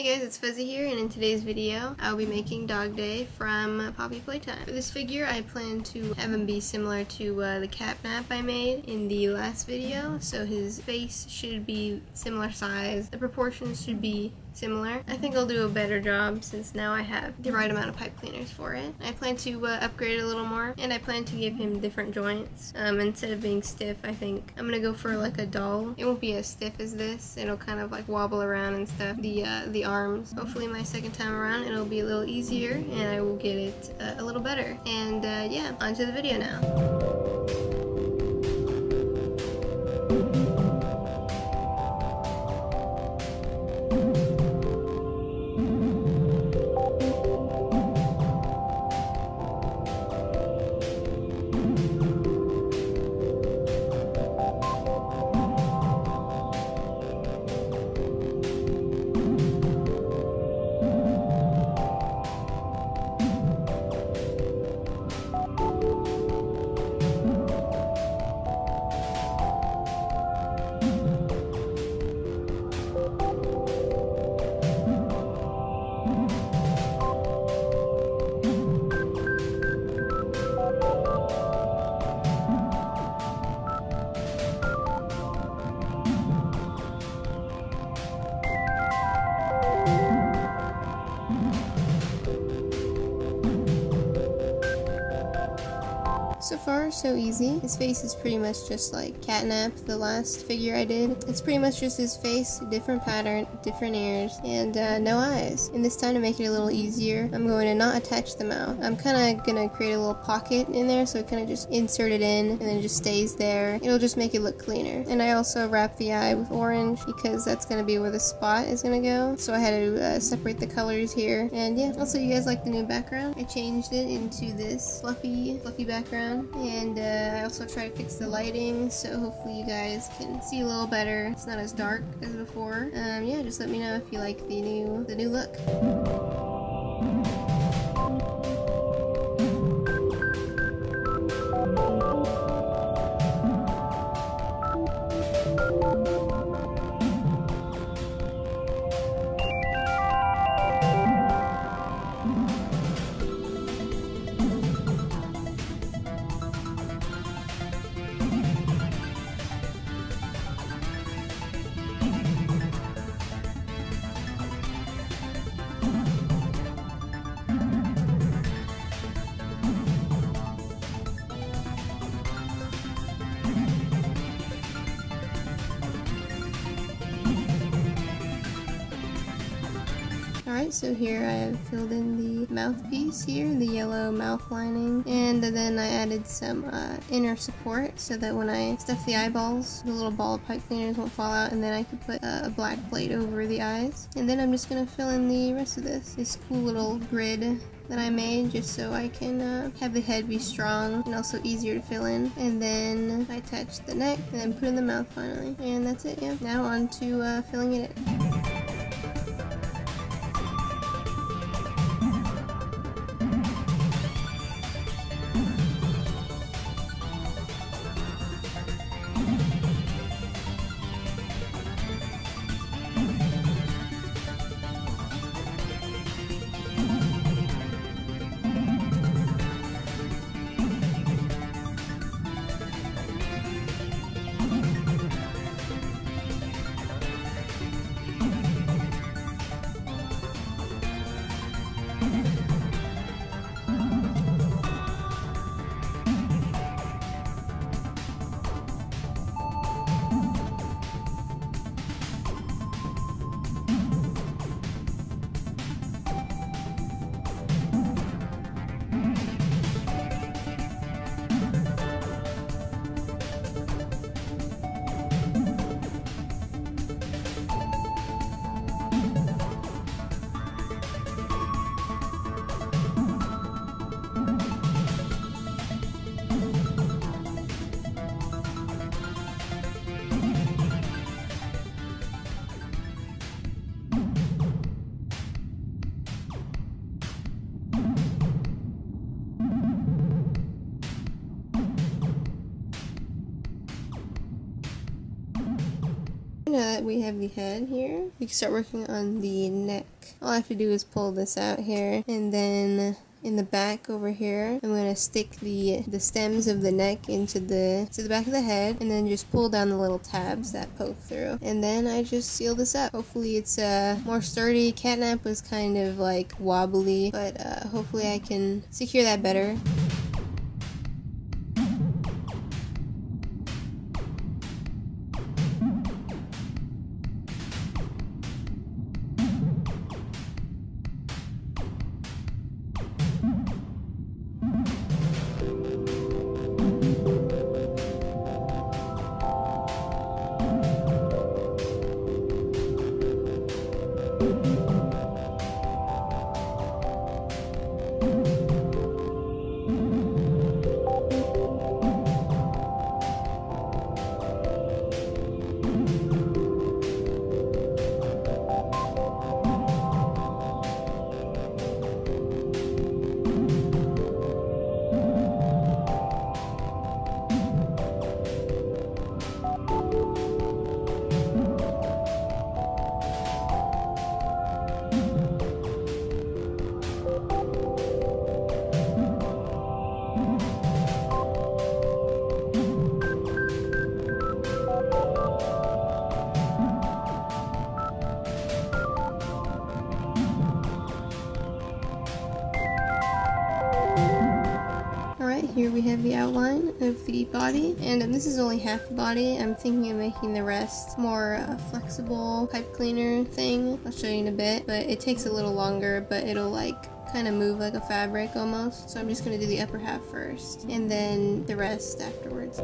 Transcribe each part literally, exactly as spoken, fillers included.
Hey guys, it's Fuzzy here, and in today's video I'll be making DogDay from Poppy Playtime. For this figure I plan to have him be similar to uh, the CatNap I made in the last video, so his face should be similar size, the proportions should be similar. I think I'll do a better job since now I have the right amount of pipe cleaners for it. I plan to uh, upgrade it a little more, and I plan to give him different joints. Um, instead of being stiff, I think I'm gonna go for like a doll. It won't be as stiff as this. It'll kind of like wobble around and stuff. The uh, the arms. Hopefully my second time around it'll be a little easier and I will get it uh, a little better. And uh, yeah, onto the video now. So far, so easy. His face is pretty much just like CatNap, the last figure I did. It's pretty much just his face, different pattern, different ears, and uh, no eyes. And this time, to make it a little easier, I'm going to not attach the mouth. I'm kind of going to create a little pocket in there, so it kind of just insert it in, and then it just stays there. It'll just make it look cleaner. And I also wrap the eye with orange, because that's going to be where the spot is going to go. So I had to uh, separate the colors here. And yeah, also you guys like the new background? I changed it into this fluffy, fluffy background. And uh, I also try to fix the lighting, so hopefully you guys can see a little better. It's not as dark as before. Um, yeah, just let me know if you like the new the new look. Alright, so here I have filled in the mouthpiece here, the yellow mouth lining, and then I added some uh, inner support so that when I stuff the eyeballs, the little ball of pipe cleaners won't fall out, and then I could put uh, a black plate over the eyes. And then I'm just going to fill in the rest of this, this cool little grid that I made, just so I can uh, have the head be strong and also easier to fill in. And then I attached the neck and then put in the mouth finally. And that's it, yeah. Now on to uh, filling it in. that we have the head here, we can start working on the neck. All I have to do is pull this out here, and then in the back over here, I'm gonna stick the the stems of the neck into the to the back of the head, and then just pull down the little tabs that poke through, and then I just seal this up. Hopefully it's uh, more sturdy. CatNap was kind of like wobbly, but uh, hopefully I can secure that better. Here we have the outline of the body, and um, this is only half the body. I'm thinking of making the rest more uh, flexible pipe cleaner thing. I'll show you in a bit, but it takes a little longer, but it'll like kind of move like a fabric almost. So I'm just going to do the upper half first, and then the rest afterwards.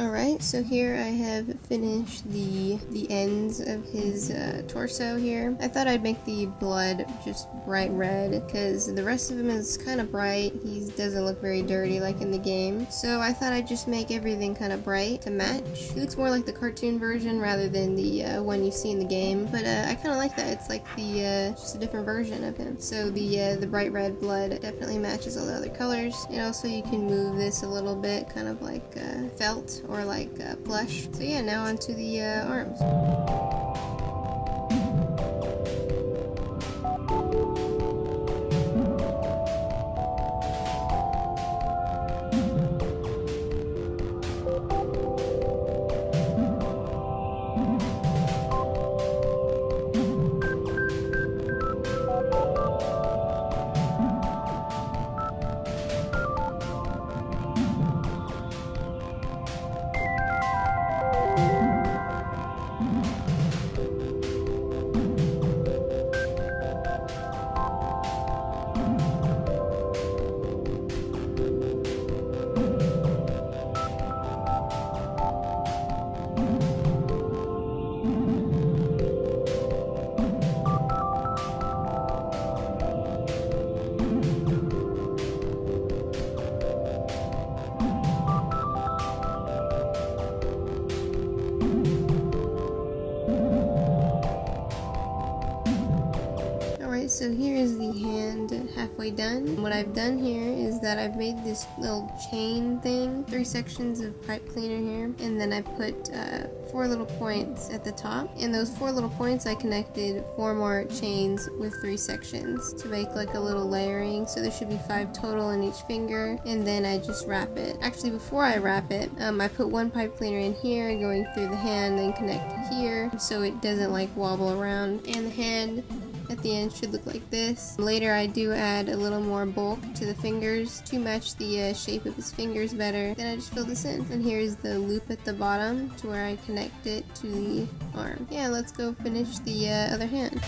Alright, so here I have finished the the ends of his uh, torso here. I thought I'd make the blood just bright red because the rest of him is kind of bright. He doesn't look very dirty like in the game. So I thought I'd just make everything kind of bright to match. He looks more like the cartoon version rather than the uh, one you see in the game. But uh, I kind of like that. It's like the uh, just a different version of him. So the uh, the bright red blood definitely matches all the other colors. And also you can move this a little bit, kind of like uh, felt or like uh, plush. So yeah, now onto the uh, arms. So here is the hand halfway done. What I've done here is that I've made this little chain thing, three sections of pipe cleaner here, and then I put uh, four little points at the top. And those four little points, I connected four more chains with three sections to make like a little layering. So there should be five total in each finger, and then I just wrap it. Actually, before I wrap it, um, I put one pipe cleaner in here, going through the hand, then connect here, so it doesn't like wobble around. And the hand at the end should look like this. Later I do add a little more bulk to the fingers to match the uh, shape of his fingers better. Then I just fill this in. And here's the loop at the bottom to where I connect it to the arm. Yeah, let's go finish the uh, other hand.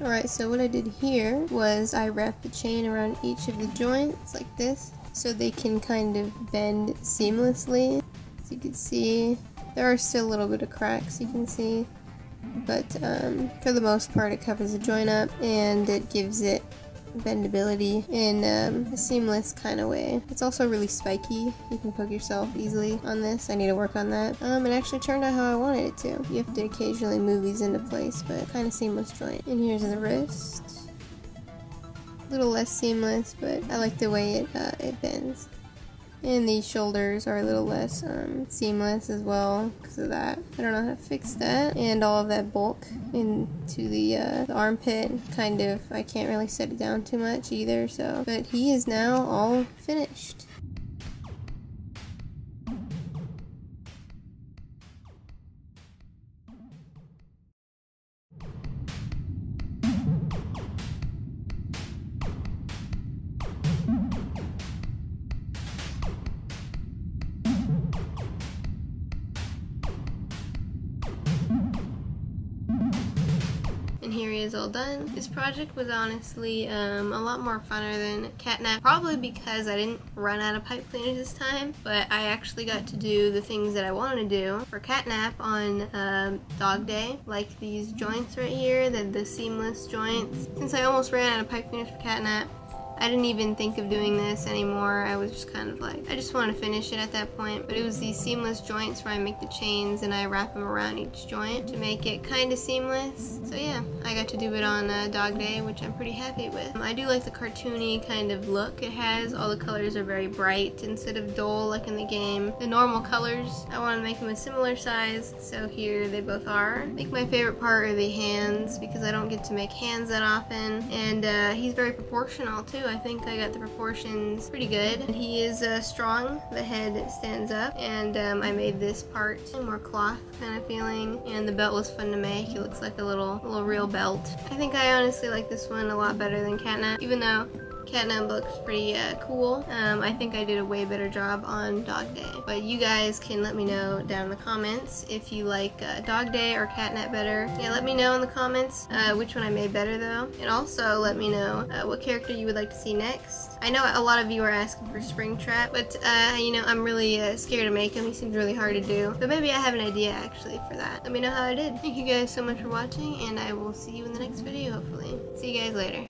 Alright, so what I did here was I wrapped the chain around each of the joints like this so they can kind of bend seamlessly. As you can see, there are still a little bit of cracks you can see, but um, for the most part it covers the joint up and it gives it bendability in um, a seamless kind of way. It's also really spiky. You can poke yourself easily on this. I need to work on that. Um, it actually turned out how I wanted it to. You have to occasionally move these into place, but kind of seamless joint. And here's the wrist. A little less seamless, but I like the way it, uh, it bends. And the shoulders are a little less um, seamless as well because of that. I don't know how to fix that. And all of that bulk into the, uh, the armpit, kind of. I can't really set it down too much either, so. But he is now all finished. is all done. This project was honestly um, a lot more funner than CatNap, probably because I didn't run out of pipe cleaners this time, but I actually got to do the things that I wanted to do for CatNap on um, DogDay, like these joints right here, the, the seamless joints. Since I almost ran out of pipe cleaners for CatNap, I didn't even think of doing this anymore. I was just kind of like, I just want to finish it at that point. But it was these seamless joints where I make the chains and I wrap them around each joint to make it kind of seamless. So yeah, I got to do it on uh, DogDay, which I'm pretty happy with. Um, I do like the cartoony kind of look it has. All the colors are very bright instead of dull like in the game. The normal colors, I want to make them a similar size, so here they both are. I think my favorite part are the hands, because I don't get to make hands that often. And uh, he's very proportional too. I think I got the proportions pretty good. And he is uh, strong, the head stands up, and um, I made this part more cloth kind of feeling, and the belt was fun to make. He looks like a little, little real belt. I think I honestly like this one a lot better than CatNap, even though CatNap looks pretty uh, cool. Um, I think I did a way better job on DogDay. But you guys can let me know down in the comments if you like uh, DogDay or CatNap better. Yeah, let me know in the comments uh, which one I made better though. And also let me know uh, what character you would like to see next. I know a lot of you are asking for Springtrap, but uh, you know, I'm really uh, scared to make him. He seems really hard to do. But maybe I have an idea actually for that. Let me know how I did. Thank you guys so much for watching, and I will see you in the next video hopefully. See you guys later.